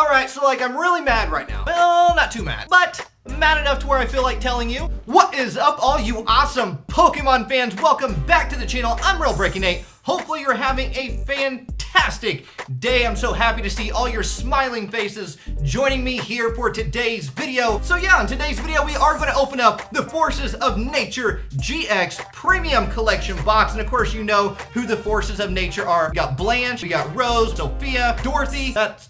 All right, so like I'm really mad right now. Well, not too mad, but mad enough to where I feel like telling you. What is up, all you awesome Pokemon fans? Welcome back to the channel. I'm RealBreakingNate. Hopefully you're having a fantastic day. I'm so happy to see all your smiling faces joining me here for today's video. So yeah, in today's video, we are going to open up the Forces of Nature GX Premium Collection box. And of course, you know who the Forces of Nature are. We got Blanche, we got Rose, Sophia, Dorothy. That's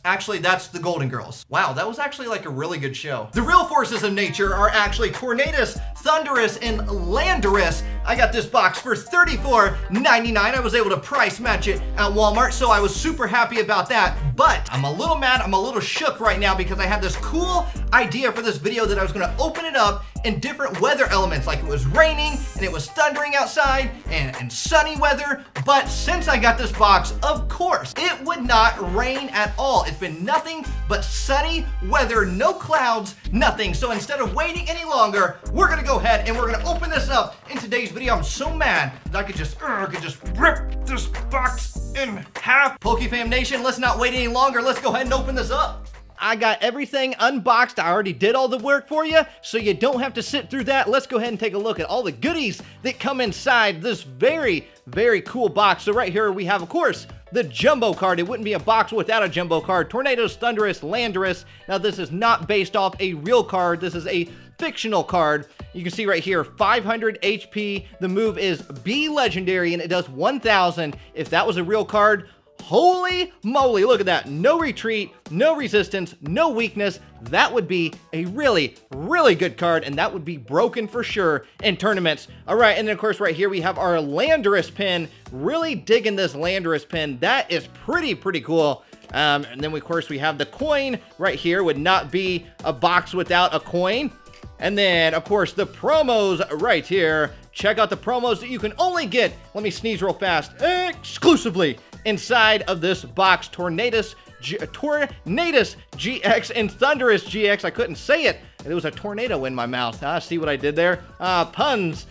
the Golden Girls. Wow, that was actually like a really good show. The real Forces of Nature are actually Tornadus, Thundurus, and Landorus. I got this box for $34.99. I was able to price match it at Walmart, so I was super happy about that. But I'm a little mad, I'm a little shook right now because I had this cool idea for this video that I was gonna open it up in different weather elements. Like it was raining and it was thundering outside and sunny weather. But since I got this box, of course, it would not rain at all. It's been nothing but sunny weather, no clouds, nothing. So instead of waiting any longer, we're gonna go ahead and we're gonna open this up in today's video. I'm so mad that I could just rip this box in half. PokeFam Nation, let's not wait any longer. Let's go ahead and open this up. I got everything unboxed. I already did all the work for you, so you don't have to sit through that. Let's go ahead and take a look at all the goodies that come inside this very, very cool box. So right here we have, of course, the Jumbo card. It wouldn't be a box without a Jumbo card. Tornadus, Thundurus, Landorus. Now this is not based off a real card. This is a fictional card. You can see right here, 500 HP. The move is B Legendary, and it does 1,000. If that was a real card, holy moly, look at that. No retreat, no resistance, no weakness. That would be a really, really good card, and that would be broken for sure in tournaments. All right, and then of course right here we have our Landorus pin. Really digging this Landorus pin. That is pretty cool. And then of course we have the coin right here. Would not be a box without a coin. And then of course the promos right here. Check out the promos that you can only get, let me sneeze real fast, exclusively inside of this box. Tornadus GX and Thundurus GX. I couldn't say it. It was a tornado in my mouth. See what I did there? Puns.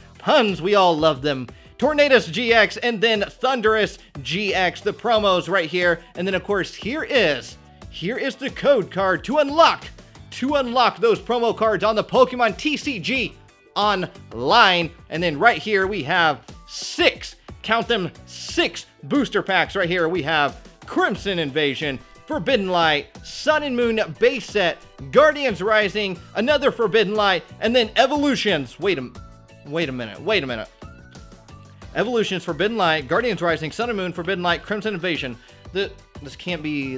We all love them. Tornadus GX and then Thundurus GX. The promos right here. And then, of course, here is the code card to unlock those promo cards on the Pokemon TCG online. And then right here we have six booster packs. Right here we have Crimson Invasion, Forbidden Light, Sun and Moon base set, Guardians Rising, another Forbidden Light, and then Evolutions. Wait a minute. Evolutions, Forbidden Light, Guardians Rising, Sun and Moon, Forbidden Light, Crimson Invasion. This can't be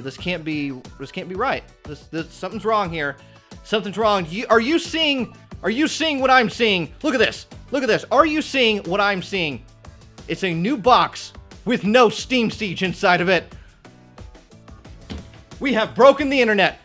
right. This something's wrong here. Something's wrong. Are you seeing what I'm seeing? Look at this. Are you seeing what I'm seeing? It's a new box with no Steam Siege inside of it. We have broken the internet.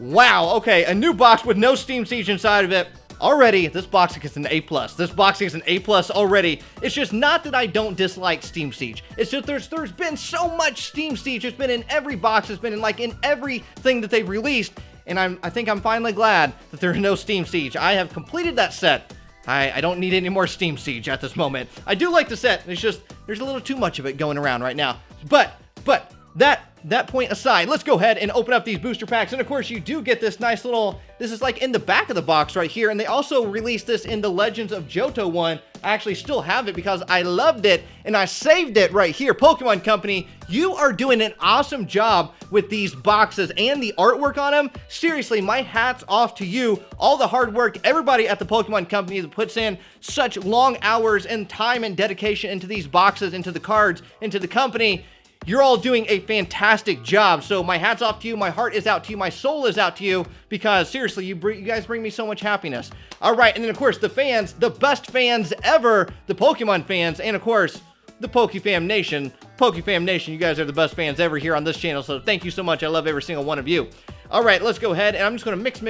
Wow, okay, a new box with no Steam Siege inside of it. Already, this box gets an A+. This box gets an A+ already. It's just not that I don't dislike Steam Siege. It's just there's been so much Steam Siege. It's been in every box. It's been in everything that they've released. And I think I'm finally glad that there's no Steam Siege. I have completed that set. I don't need any more Steam Siege at this moment. I do like the set. It's just, there's a little too much of it going around right now. But that point aside, let's go ahead and open up these booster packs. And of course you do get this nice little, this is like in the back of the box right here. And they also released this in the Legends of Johto one. I actually still have it because I loved it and I saved it right here. Pokemon Company, you are doing an awesome job with these boxes and the artwork on them. Seriously, my hat's off to you. All the hard work, everybody at the Pokemon Company that puts in such long hours and time and dedication into these boxes, into the cards, into the company. You're all doing a fantastic job. So my hat's off to you. My heart is out to you. My soul is out to you because seriously, you guys bring me so much happiness. All right. And then of course the fans, the best fans ever, the Pokemon fans. And of course the PokeFam Nation. You guys are the best fans ever here on this channel. So thank you so much. I love every single one of you. All right, let's go ahead. And I'm just going to mix.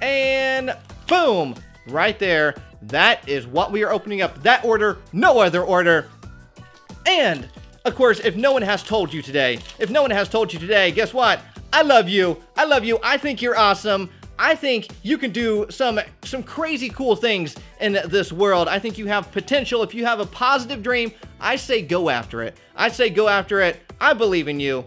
And boom, right there. That is what we are opening up. That order, no other order. And, of course, if no one has told you today, guess what? I love you. I think you're awesome. I think you can do some crazy cool things in this world. I think you have potential. If you have a positive dream, I say go after it. I say go after it. I believe in you.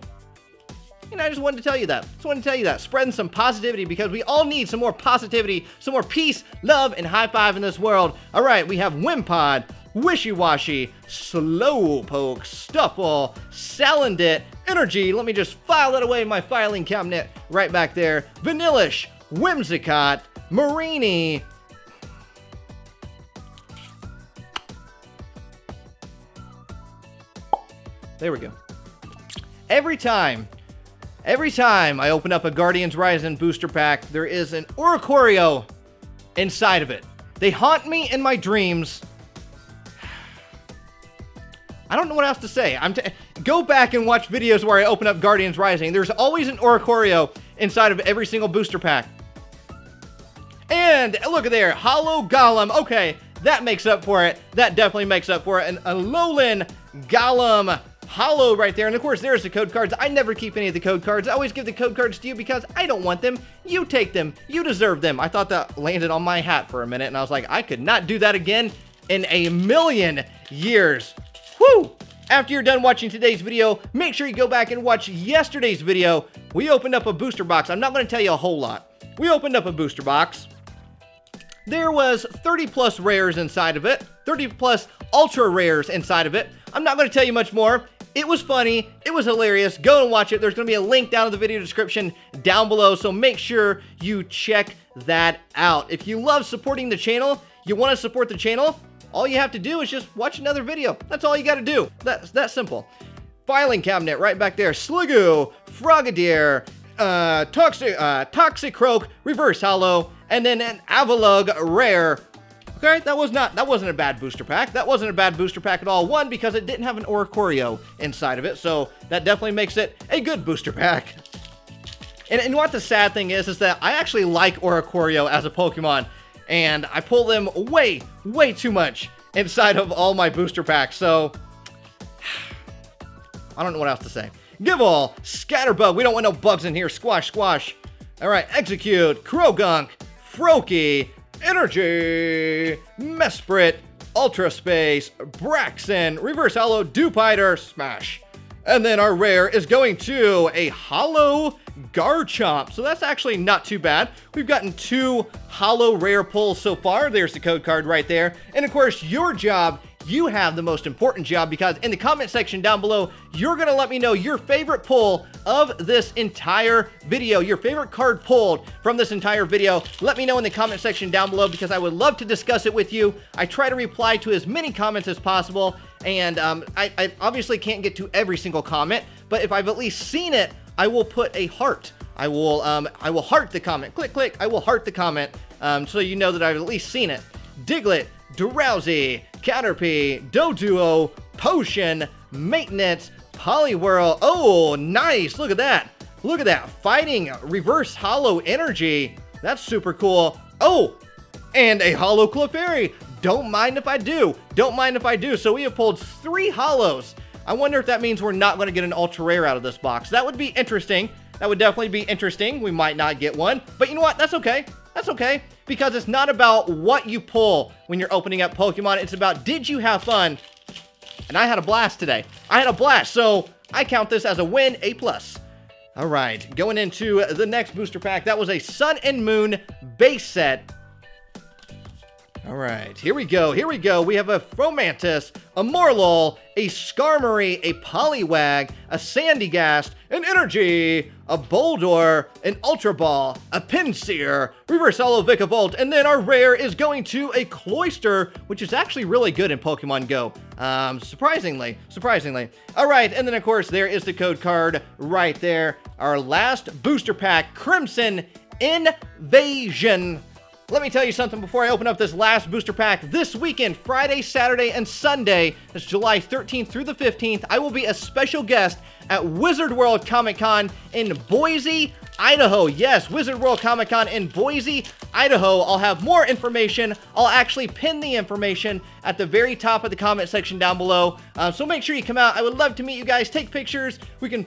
And I just wanted to tell you that. Just wanted to tell you that. Spreading some positivity, because we all need some more positivity, some more peace, love, and high five in this world. All right, we have Wimpod, Wishy-washy, Slowpoke, Stuffle, Salandit, Energy. Let me just file that away in my filing cabinet right back there. Vanillish, Whimsicott, Marini. There we go. Every time I open up a Guardians Rising booster pack, there is an Oricorio inside of it. They haunt me in my dreams. I don't know what else to say. Go back and watch videos where I open up Guardians Rising. There's always an Oricorio inside of every single booster pack. And look at there, Hollow Golem. Okay, that makes up for it. That definitely makes up for it. An Alolan Golem. Hollow right there, and of course there's the code cards. I never keep any of the code cards. I always give the code cards to you because I don't want them. You take them. You deserve them. I thought that landed on my hat for a minute, and I was like, I could not do that again in a million years. Woo! After you're done watching today's video, make sure you go back and watch yesterday's video. We opened up a booster box. I'm not going to tell you a whole lot. We opened up a booster box. There was 30 plus rares inside of it, 30 plus ultra rares inside of it. I'm not going to tell you much more. It was funny. It was hilarious. Go and watch it. There's going to be a link down in the video description down below, so make sure you check that out. If you love supporting the channel, you want to support the channel, all you have to do is just watch another video. That's all you got to do. That's that simple. Filing cabinet right back there. Sliggoo, Frogadier, Toxicroak, Reverse Hollow, and then an Avalug Rare. Okay, that wasn't a bad booster pack. That wasn't a bad booster pack at all. One, because it didn't have an Oricorio inside of it, so that definitely makes it a good booster pack. And what the sad thing is that I actually like Oricorio as a Pokemon, and I pull them way, way too much inside of all my booster packs, so I don't know what else to say. Give all, Scatterbug, we don't want no bugs in here. Squash, squash. All right, Execute, Krogunk, Froakie, Energy, Mesprit, Ultra Space, Braxen, Reverse Hollow, Dewpider, Smash. And then our rare is going to a Hollow Garchomp. So that's actually not too bad. We've gotten two Hollow Rare pulls so far. There's the code card right there. And of course, your job, you have the most important job, because in the comment section down below, you're going to let me know your favorite pull of this entire video, your favorite card pulled from this entire video. Let me know in the comment section down below, because I would love to discuss it with you. I try to reply to as many comments as possible, and I obviously can't get to every single comment, but if I've at least seen it, I will put a heart. I will heart the comment. Click, click. I will heart the comment, so you know that I've at least seen it. Diglett, Drowsy, Caterpie, Doduo, Potion, Maintenance, Poliwhirl. Oh, nice. Look at that. Look at that. Fighting Reverse Hollow Energy. That's super cool. Oh, and a Hollow Clefairy. Don't mind if I do. Don't mind if I do. So we have pulled three Hollows. I wonder if that means we're not going to get an Ultra Rare out of this box. That would be interesting. That would definitely be interesting. We might not get one. But you know what? That's okay. That's okay, because it's not about what you pull when you're opening up Pokemon. It's about, did you have fun? And I had a blast today. I had a blast, so I count this as a win, A+. All right, going into the next booster pack. That was a Sun and Moon base set. All right, here we go, here we go. We have a Fromantis, a Morlul, a Skarmory, a Poliwag, a Sandygast, an Energy, a Boldor, an Ultra Ball, a Pinsir, Reverse Hollow Vikavolt, and then our rare is going to a Cloyster, which is actually really good in Pokemon Go, surprisingly. All right, and then of course there is the code card right there. Our last booster pack, Crimson Invasion. Let me tell you something before I open up this last booster pack. This weekend, Friday, Saturday, and Sunday, that's July 13th through the 15th, I will be a special guest at Wizard World Comic Con in Boise, Idaho. Yes, Wizard World Comic Con in Boise, Idaho. I'll have more information. I'll actually pin the information at the very top of the comment section down below. So make sure you come out. I would love to meet you guys. Take pictures. We can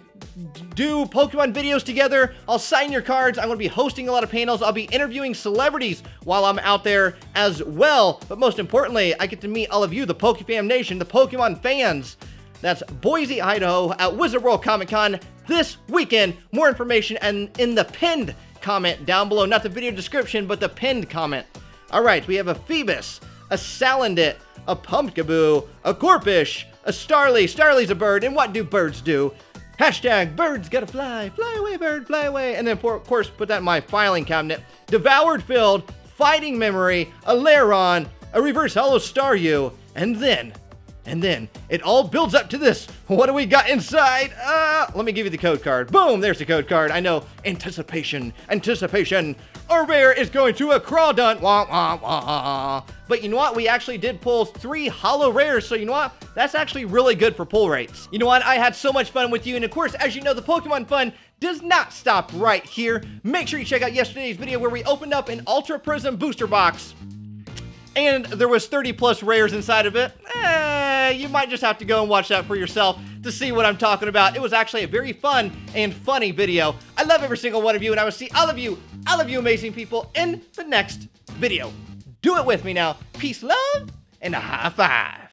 do Pokemon videos together. I'll sign your cards. I'm going to be hosting a lot of panels. I'll be interviewing celebrities while I'm out there as well. But most importantly, I get to meet all of you, the PokeFam Nation, the Pokemon fans. That's Boise, Idaho at Wizard World Comic Con this weekend. More information and in the pinned comment down below. Not the video description, but the pinned comment. All right, we have a Phoebus, a Salandit, a Pumpkaboo, a Corphish, a Starly. Starly's a bird, and what do birds do? Hashtag birds gotta fly. Fly away, bird, fly away. And then, of course, put that in my filing cabinet. Devoured Field, Fighting Memory, a Lairon, a Reverse Hollow Staryu, and then... it all builds up to this. What do we got inside? Let me give you the code card. Boom, there's the code card. I know, anticipation. Our rare is going to a Crawdon. Wah, wah, wah. But you know what? We actually did pull 3 hollow rares, so you know what? That's actually really good for pull rates. You know what? I had so much fun with you, and of course, as you know, the Pokemon fun does not stop right here. Make sure you check out yesterday's video where we opened up an Ultra Prism booster box, and there was 30 plus rares inside of it. You might just have to go and watch that for yourself to see what I'm talking about. It was actually a very fun and funny video. I love every single one of you, and I will see all of you amazing people in the next video. Do it with me now. Peace, love, and a high five.